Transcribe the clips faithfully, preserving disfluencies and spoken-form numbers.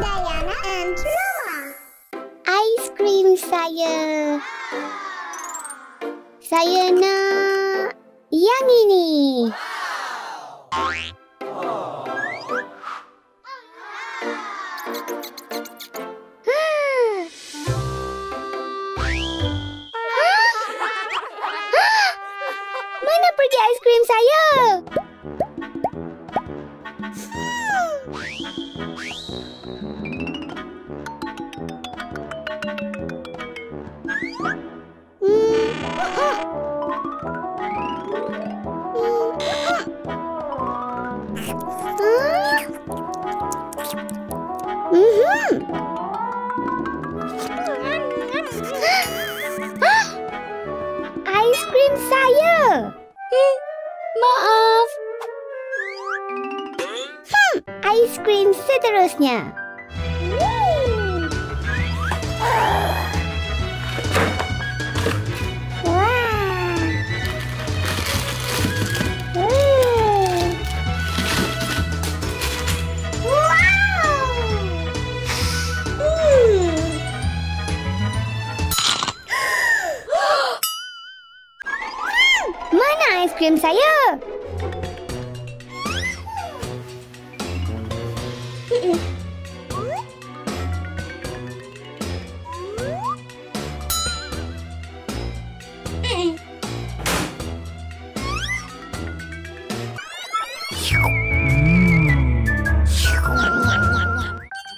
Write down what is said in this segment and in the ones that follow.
Diana and Luna. Ice cream, saya. Saya nak yang ini. Mana pergi ice cream saya? Ice cream saya. Hmm, maaf. Hmm, ice cream seterusnya. Ice cream saya.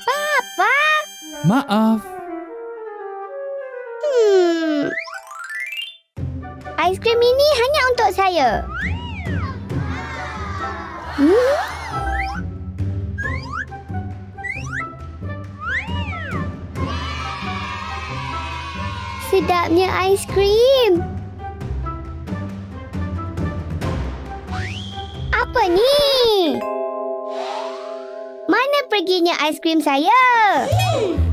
Papa. Maaf. Hmm. Ice cream ini hanya untuk saya. Hmm? Sedapnya ais krim. Apa ni? Mana perginya ais krim saya? Hmm.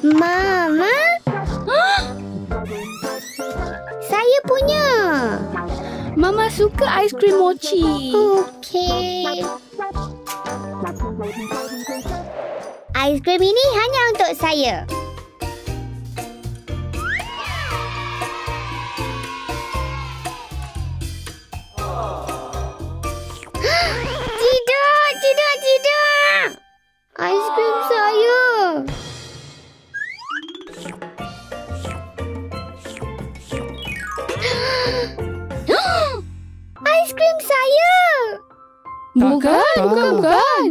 Mama, saya punya. Mama suka ais krim mochi. Okey. Ais krim ini hanya untuk saya. Tidak, tidak, tidak. Ais krim saya. Ais krim saya. Bukan, bukan, bukan.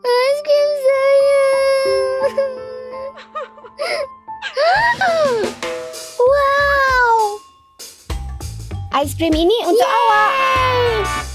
Ais krim saya. Wow. Ais krim ini untuk Yeay. awak.